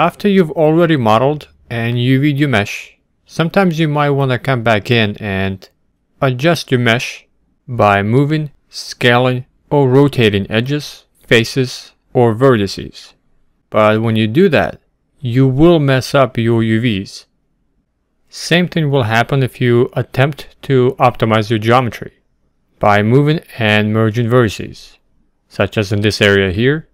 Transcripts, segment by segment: After you've already modeled and UV'd your mesh, sometimes you might want to come back in and adjust your mesh by moving, scaling, or rotating edges, faces, or vertices. But when you do that, you will mess up your UVs. Same thing will happen if you attempt to optimize your geometry by moving and merging vertices, such as in this area here,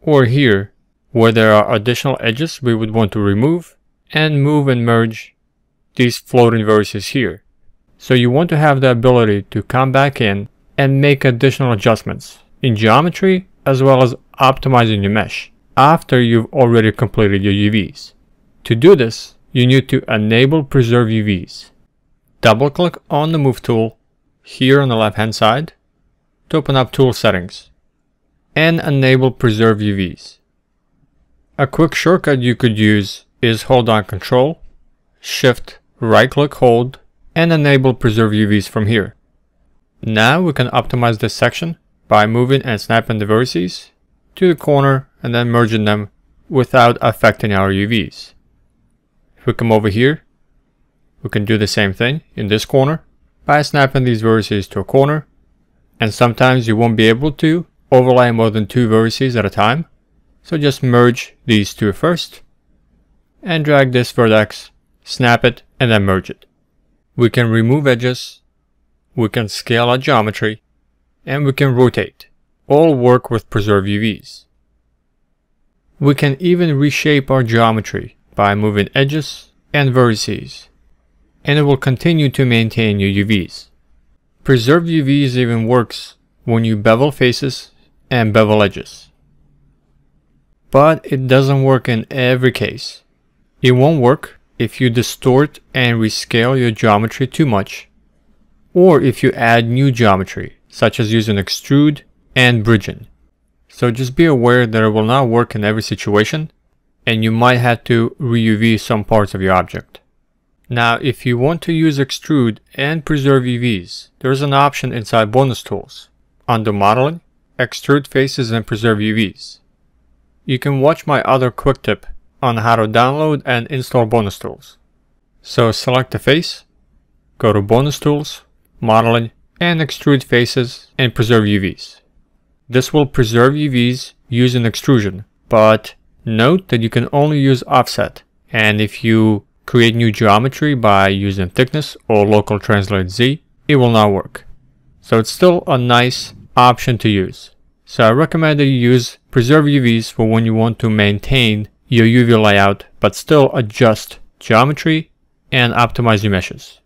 or here, where there are additional edges we would want to remove, and move and merge these floating vertices here. So you want to have the ability to come back in and make additional adjustments in geometry as well as optimizing your mesh after you've already completed your UVs. To do this, you need to enable Preserve UVs. Double-click on the Move tool here on the left-hand side to open up Tool Settings and enable Preserve UVs. A quick shortcut you could use is hold down Control, Shift, right-click, hold, and enable Preserve UVs from here. Now we can optimize this section by moving and snapping the vertices to the corner and then merging them without affecting our UVs. If we come over here, we can do the same thing in this corner by snapping these vertices to a corner, and sometimes you won't be able to overlay more than two vertices at a time, so just merge these two first and drag this vertex, snap it, and then merge it. We can remove edges, we can scale our geometry, and we can rotate. All work with Preserve UVs. We can even reshape our geometry by moving edges and vertices, and it will continue to maintain your UVs. Preserve UVs even works when you bevel faces and bevel edges. But it doesn't work in every case. It won't work if you distort and rescale your geometry too much, or if you add new geometry, such as using extrude and bridging. So just be aware that it will not work in every situation, and you might have to re-UV some parts of your object. Now, if you want to use extrude and Preserve UVs, there's an option inside Bonus Tools under Modeling, Extrude Faces and Preserve UVs. You can watch my other quick tip on how to download and install Bonus Tools. So select the face, go to Bonus Tools, Modeling, and Extrude Faces and Preserve UVs. This will preserve UVs using extrusion, but note that you can only use offset, and if you create new geometry by using thickness or local translate Z, it will not work. So it's still a nice option to use. So I recommend that you use Preserve UVs for when you want to maintain your UV layout, but still adjust geometry and optimize your meshes.